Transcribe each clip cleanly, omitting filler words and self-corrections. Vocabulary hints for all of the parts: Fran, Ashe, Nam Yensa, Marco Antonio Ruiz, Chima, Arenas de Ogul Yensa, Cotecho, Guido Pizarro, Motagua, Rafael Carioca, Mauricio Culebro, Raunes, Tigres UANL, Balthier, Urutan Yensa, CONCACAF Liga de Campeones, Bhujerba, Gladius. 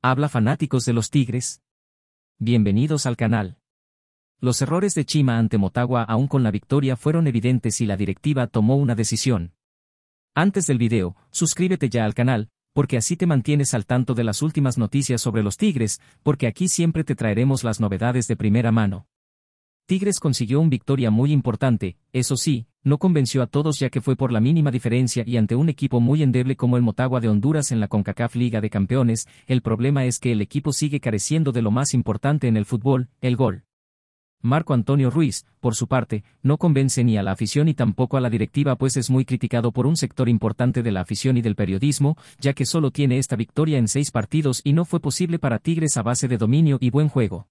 Habla fanáticos de los Tigres. Bienvenidos al canal. Los errores de Chima ante Motagua aún con la victoria fueron evidentes y la directiva tomó una decisión. Antes del video, suscríbete ya al canal, porque así te mantienes al tanto de las últimas noticias sobre los Tigres, porque aquí siempre te traeremos las novedades de primera mano. Tigres consiguió una victoria muy importante, eso sí, no convenció a todos ya que fue por la mínima diferencia y ante un equipo muy endeble como el Motagua de Honduras en la CONCACAF Liga de Campeones. El problema es que el equipo sigue careciendo de lo más importante en el fútbol, el gol. Marco Antonio Ruiz, por su parte, no convence ni a la afición ni tampoco a la directiva, pues es muy criticado por un sector importante de la afición y del periodismo, ya que solo tiene esta victoria en 6 partidos y no fue posible para Tigres a base de dominio y buen juego.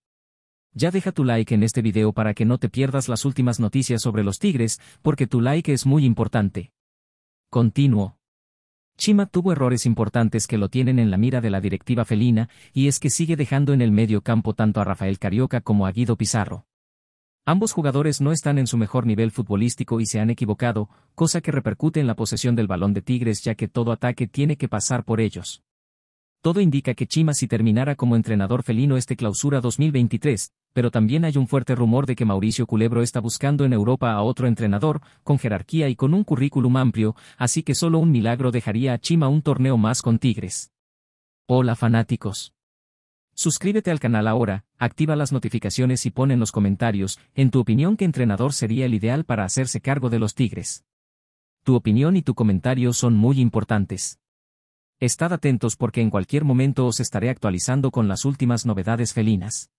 Ya deja tu like en este video para que no te pierdas las últimas noticias sobre los Tigres, porque tu like es muy importante. Continuo. Chima tuvo errores importantes que lo tienen en la mira de la directiva felina, y es que sigue dejando en el medio campo tanto a Rafael Carioca como a Guido Pizarro. Ambos jugadores no están en su mejor nivel futbolístico y se han equivocado, cosa que repercute en la posesión del balón de Tigres ya que todo ataque tiene que pasar por ellos. Todo indica que Chima si terminara como entrenador felino este clausura 2023, pero también hay un fuerte rumor de que Mauricio Culebro está buscando en Europa a otro entrenador, con jerarquía y con un currículum amplio, así que solo un milagro dejaría a Chima un torneo más con Tigres. Hola fanáticos. Suscríbete al canal ahora, activa las notificaciones y pon en los comentarios, en tu opinión, ¿qué entrenador sería el ideal para hacerse cargo de los Tigres? Tu opinión y tu comentario son muy importantes. Estad atentos porque en cualquier momento os estaré actualizando con las últimas novedades felinas.